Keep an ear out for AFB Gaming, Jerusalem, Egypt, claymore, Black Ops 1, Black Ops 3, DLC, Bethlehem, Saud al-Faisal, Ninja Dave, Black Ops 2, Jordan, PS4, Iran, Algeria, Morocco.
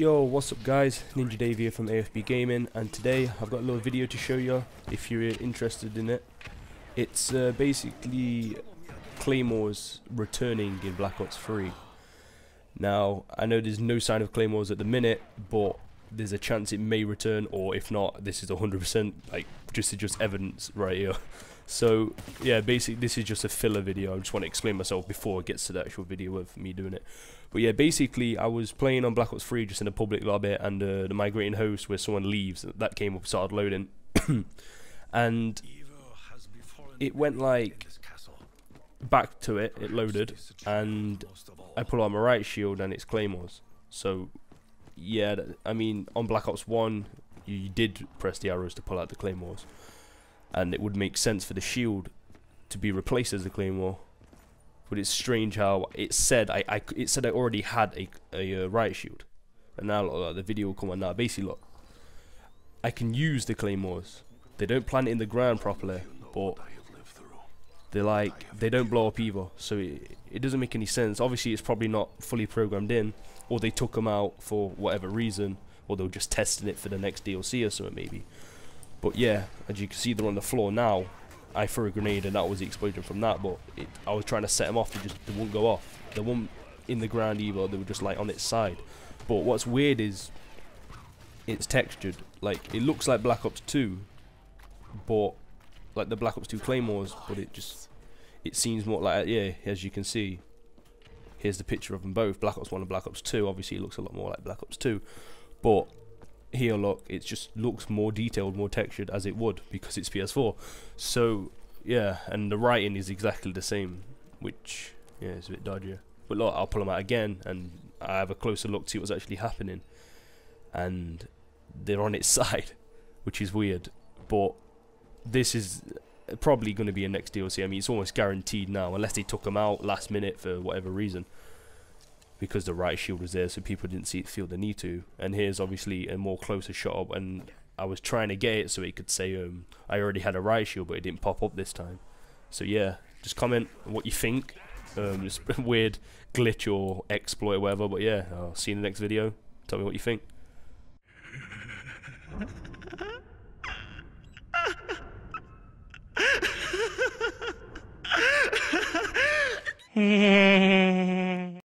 Yo, what's up guys, Ninja Dave here from AFB Gaming, and today I've got a little video to show you if you're interested in it. It's basically claymores returning in Black Ops 3. Now, I know there's no sign of claymores at the minute, but there's a chance it may return, or if not, this is 100% like just evidence right here. So yeah, basically this is just a filler video. I just want to explain myself before it gets to the actual video of me doing it. But yeah, basically I was playing on Black Ops 3 just in a public lobby, and the migrating host where someone leaves, that came up, started loading, and it went like back to it. It loaded, and I pull out my right shield, and it's claymores. So yeah, I mean on Black Ops 1, you did press the arrows to pull out the claymores. And it would make sense for the shield to be replaced as a claymore, but it's strange how it said it said I already had a riot shield, and now look, the video will come on now. Basically, look, I can use the claymores. They don't plant it in the ground properly, but they don't blow up either. So it doesn't make any sense. Obviously, it's probably not fully programmed in, or they took them out for whatever reason, or they were just testing it for the next DLC or something maybe. But yeah, as you can see, they're on the floor now. I threw a grenade and that was the explosion from that, but I was trying to set them off, they wouldn't go off. They weren't in the ground either, they were just like on its side. But what's weird is it's textured. Like, it looks like Black Ops 2, but like the Black Ops 2 claymores, but it seems more like, yeah, as you can see. Here's the picture of them both, Black Ops 1 and Black Ops 2. Obviously it looks a lot more like Black Ops 2, but here, look, it just looks more detailed, more textured, as it would, because it's PS4. So yeah, and the writing is exactly the same, which, yeah, it's a bit dodgy. But look, I'll pull them out again, and I have a closer look to see what's actually happening, and they're on its side, which is weird. But this is probably going to be a next DLC. I mean, it's almost guaranteed now, unless they took them out last minute for whatever reason, because the right shield was there, so people didn't feel the need to. And here's obviously a more closer shot up, and I was trying to get it so it could say I already had a right shield, but it didn't pop up this time. So yeah, just comment on what you think. It's a weird glitch or exploit or whatever, but yeah, I'll see you in the next video. Tell me what you think.